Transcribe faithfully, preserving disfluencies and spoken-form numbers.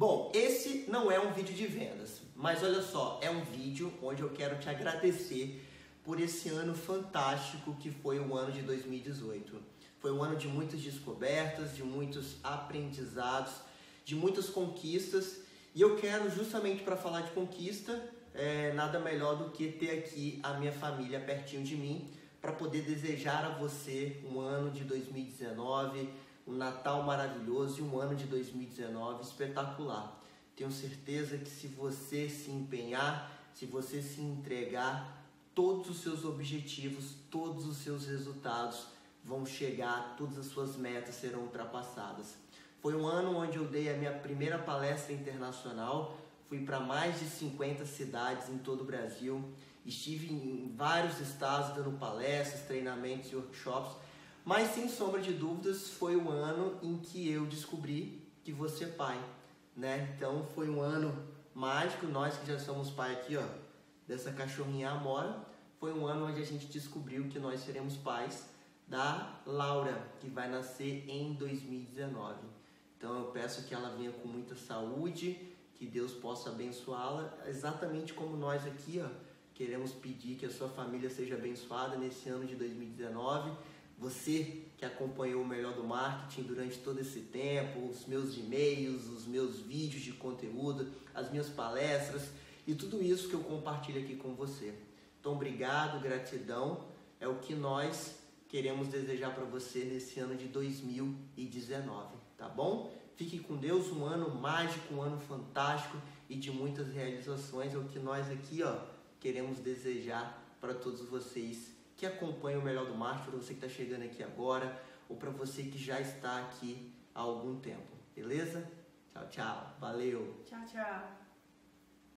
Bom, esse não é um vídeo de vendas, mas olha só, é um vídeo onde eu quero te agradecer por esse ano fantástico que foi o ano de dois mil e dezoito. Foi um ano de muitas descobertas, de muitos aprendizados, de muitas conquistas, e eu quero, justamente para falar de conquista, é, nada melhor do que ter aqui a minha família pertinho de mim, para poder desejar a você um ano de dois mil e dezenove, um Natal maravilhoso e um ano de dois mil e dezenove espetacular. Tenho certeza que se você se empenhar, se você se entregar, todos os seus objetivos, todos os seus resultados vão chegar, todas as suas metas serão ultrapassadas. Foi um ano onde eu dei a minha primeira palestra internacional, fui para mais de cinquenta cidades em todo o Brasil, estive em vários estados dando palestras, treinamentos e workshops, mas sem sombra de dúvidas foi o ano em que eu descobri que você é pai, né? Então foi um ano mágico, nós que já somos pai aqui, ó, dessa cachorrinha Amora, foi um ano onde a gente descobriu que nós seremos pais da Laura, que vai nascer em dois mil e dezenove. Então eu peço que ela venha com muita saúde, que Deus possa abençoá-la, exatamente como nós aqui, ó, queremos pedir que a sua família seja abençoada nesse ano de dois mil e dezenove. Você que acompanhou o Melhor do Marketing durante todo esse tempo, os meus e-mails, os meus vídeos de conteúdo, as minhas palestras e tudo isso que eu compartilho aqui com você. Então, obrigado, gratidão, é o que nós queremos desejar para você nesse ano de dois mil e dezenove, tá bom? Fique com Deus, um ano mágico, um ano fantástico e de muitas realizações, é o que nós aqui, ó, queremos desejar para todos vocês que acompanham o Melhor do Marketing, para você que está chegando aqui agora ou para você que já está aqui há algum tempo. Beleza? Tchau, tchau. Valeu. Tchau, tchau.